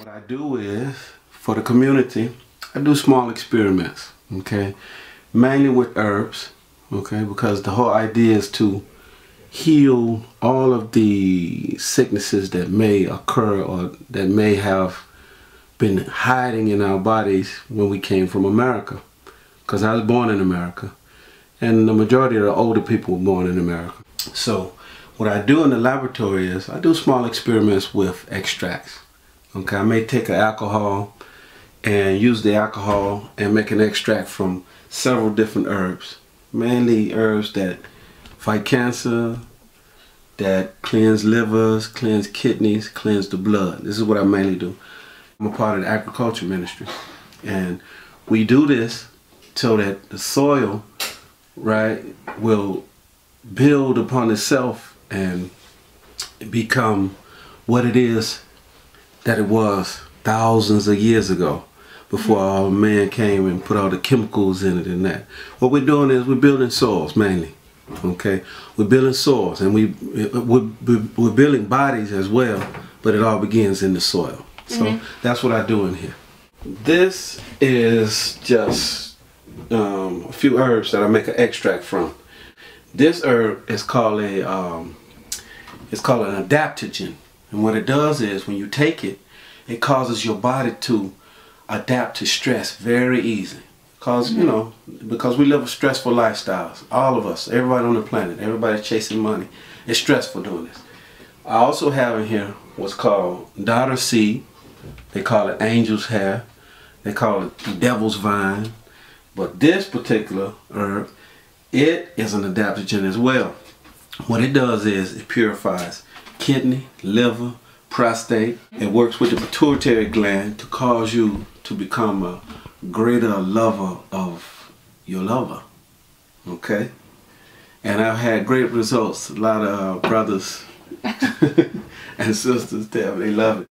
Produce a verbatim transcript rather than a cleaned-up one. What I do is, for the community, I do small experiments, okay? Mainly with herbs, okay? Because the whole idea is to heal all of the sicknesses that may occur or that may have been hiding in our bodies when we came from America. Because I was born in America, and the majority of the older people were born in America. So what I do in the laboratory is I do small experiments with extracts. Okay, I may take an alcohol and use the alcohol and make an extract from several different herbs, mainly herbs that fight cancer, that cleanse livers, cleanse kidneys, cleanse the blood. This is what I mainly do. I'm a part of the agriculture ministry, and we do this so that the soil, right, will build upon itself and become what it is that it was thousands of years ago, before all man came and put all the chemicals in it and that. What we're doing is we're building soils mainly. Okay, we're building soils, and we we're, we're building bodies as well, but it all begins in the soil. So mm-hmm. That's what I do in here. This is just um, a few herbs that I make an extract from. This herb is called a um, it's called an adaptogen, and what it does is when you take it, it causes your body to adapt to stress very easily. Cause, you know, because we live stressful lifestyles, all of us, everybody on the planet, everybody's chasing money. It's stressful doing this. I also have in here what's called dodder seed. They call it angel's hair. They call it the devil's vine. But this particular herb, it is an adaptogen as well. What it does is it purifies kidney, liver, prostate. It works with the pituitary gland to cause you to become a greater lover of your lover, okay? And I've had great results. A lot of brothers and sisters tell me they love it.